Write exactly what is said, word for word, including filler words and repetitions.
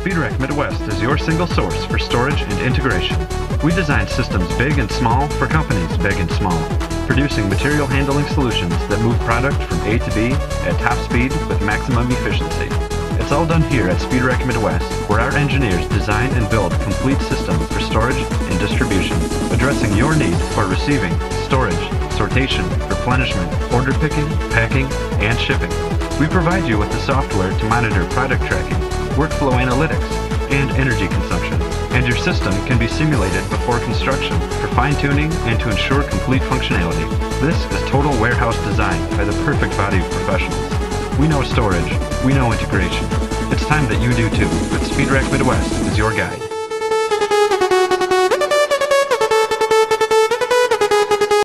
SpeedRack Midwest is your single source for storage and integration. We design systems big and small for companies big and small, producing material handling solutions that move product from A to B at top speed with maximum efficiency. It's all done here at SpeedRack Midwest, where our engineers design and build complete systems for storage and distribution, addressing your need for receiving, storage, sortation, replenishment, order picking, packing, and shipping. We provide you with the software to monitor product tracking, workflow analytics, and energy consumption. And your system can be simulated before construction for fine-tuning and to ensure complete functionality. This is total warehouse design by the perfect body of professionals. We know storage. We know integration. It's time that you do too, but SpeedRack Midwest is your guide.